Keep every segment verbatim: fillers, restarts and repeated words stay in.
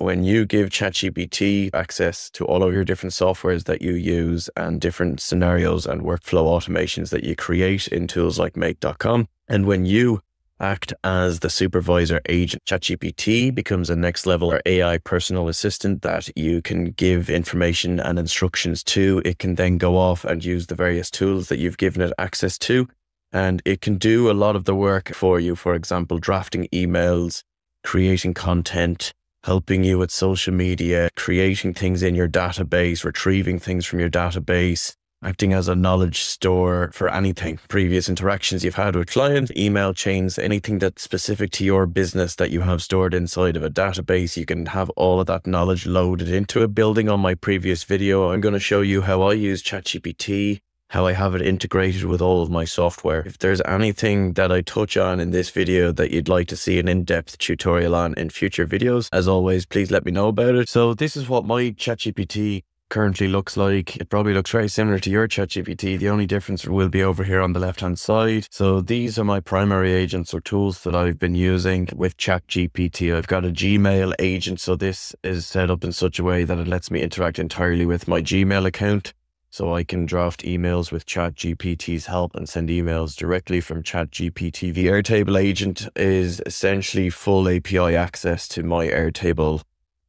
when you give ChatGPT access to all of your different softwares that you use and different scenarios and workflow automations that you create in tools like make dot com, and when you act as the supervisor agent, ChatGPT becomes a next level or A I personal assistant that you can give information and instructions to. It can then go off and use the various tools that you've given it access to, and it can do a lot of the work for you. For example, drafting emails, creating content, helping you with social media, creating things in your database, retrieving things from your database, acting as a knowledge store for anything, previous interactions you've had with clients, email chains, anything that's specific to your business that you have stored inside of a database. You can have all of that knowledge loaded into it. Building on my previous video, I'm going to show you how I use ChatGPT, how I have it integrated with all of my software. If there's anything that I touch on in this video that you'd like to see an in-depth tutorial on in future videos, as always, please let me know about it. So this is what my ChatGPT currently looks like. It probably looks very similar to your ChatGPT. The only difference will be over here on the left-hand side. So these are my primary agents or tools that I've been using with ChatGPT. I've got a Gmail agent. So this is set up in such a way that it lets me interact entirely with my Gmail account. So I can draft emails with ChatGPT's help and send emails directly from ChatGPT. The Airtable agent is essentially full A P I access to my Airtable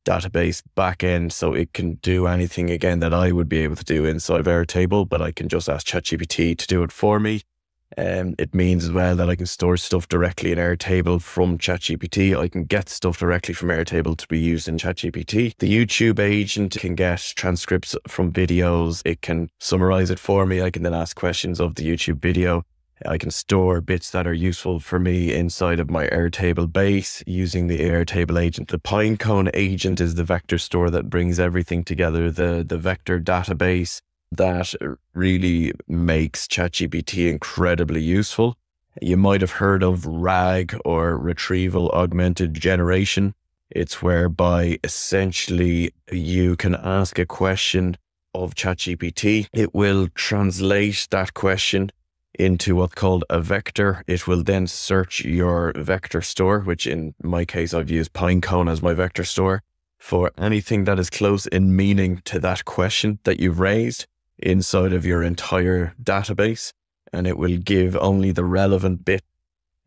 database backend, so it can do anything again that I would be able to do inside of Airtable, but I can just ask ChatGPT to do it for me. Um, it means as well that I can store stuff directly in Airtable from ChatGPT. I can get stuff directly from Airtable to be used in ChatGPT. The YouTube agent can get transcripts from videos. It can summarize it for me. I can then ask questions of the YouTube video. I can store bits that are useful for me inside of my Airtable base using the Airtable agent. The Pinecone agent is the vector store that brings everything together, the, the vector database that really makes ChatGPT incredibly useful. You might have heard of RAG, or Retrieval Augmented Generation. It's whereby essentially you can ask a question of ChatGPT. It will translate that question into what's called a vector. It will then search your vector store, which in my case, I've used Pinecone as my vector store, for anything that is close in meaning to that question that you've raised inside of your entire database. And it will give only the relevant bit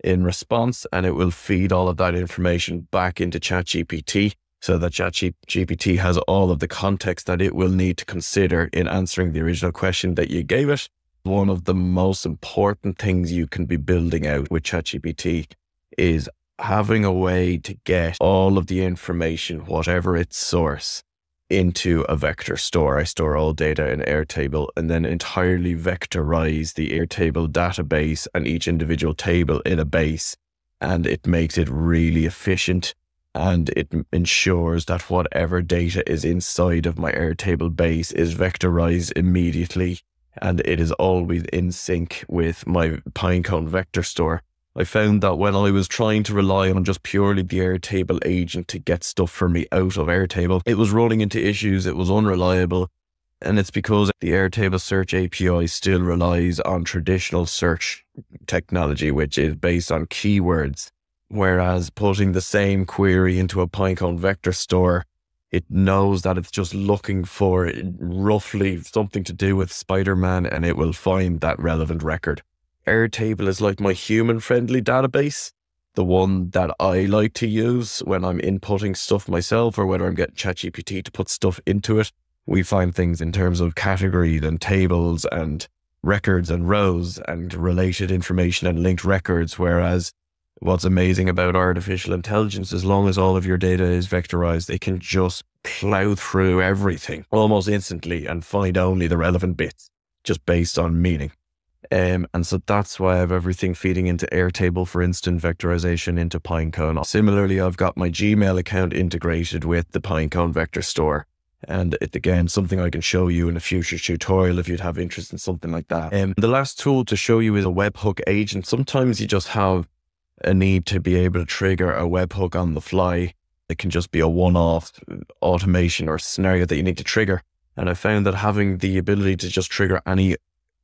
in response, and it will feed all of that information back into ChatGPT, so that ChatGPT has all of the context that it will need to consider in answering the original question that you gave it. One of the most important things you can be building out with ChatGPT is having a way to get all of the information, whatever its source, into a vector store. I store all data in Airtable and then entirely vectorize the Airtable database and each individual table in a base. And it makes it really efficient, and it ensures that whatever data is inside of my Airtable base is vectorized immediately, and it is always in sync with my Pinecone vector store. I found that when I was trying to rely on just purely the Airtable agent to get stuff for me out of Airtable, it was rolling into issues, it was unreliable, and it's because the Airtable search A P I still relies on traditional search technology, which is based on keywords, whereas putting the same query into a Pinecone vector store, it knows that it's just looking for roughly something to do with Spider-Man, and it will find that relevant record. Airtable is like my human-friendly database, the one that I like to use when I'm inputting stuff myself, or whether I'm getting ChatGPT to put stuff into it. We find things in terms of categories and tables and records and rows and related information and linked records, whereas what's amazing about artificial intelligence, as long as all of your data is vectorized, it can just plow through everything almost instantly and find only the relevant bits just based on meaning. Um, and so that's why I have everything feeding into Airtable for instant vectorization into Pinecone. Similarly, I've got my Gmail account integrated with the Pinecone vector store. And it, again, something I can show you in a future tutorial if you'd have interest in something like that. Um, the last tool to show you is a webhook agent. Sometimes you just have a need to be able to trigger a webhook on the fly. It can just be a one-off automation or scenario that you need to trigger. And I found that having the ability to just trigger any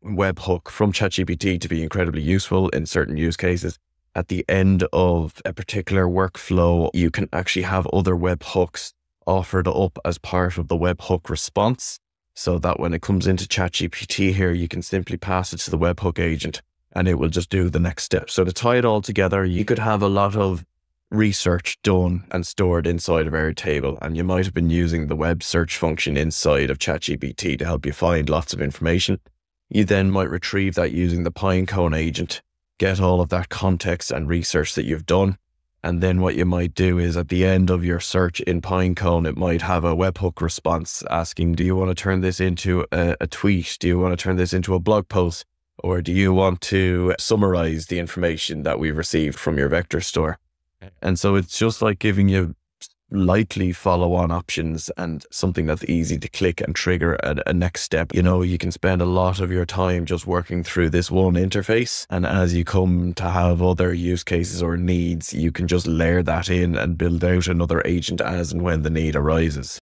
webhook from ChatGPT to be incredibly useful in certain use cases. At the end of a particular workflow, you can actually have other webhooks offered up as part of the webhook response, so that when it comes into ChatGPT here, you can simply pass it to the webhook agent and it will just do the next step. So to tie it all together, you could have a lot of research done and stored inside of Airtable, and you might have been using the web search function inside of ChatGPT to help you find lots of information. You then might retrieve that using the Pinecone agent, get all of that context and research that you've done. And then what you might do is at the end of your search in Pinecone, it might have a webhook response asking, do you want to turn this into a, a tweet? Do you want to turn this into a blog post? Or do you want to summarize the information that we've received from your vector store? And so it's just like giving you likely follow-on options and something that's easy to click and trigger at a next step. You know, you can spend a lot of your time just working through this one interface, and as you come to have other use cases or needs, you can just layer that in and build out another agent as and when the need arises.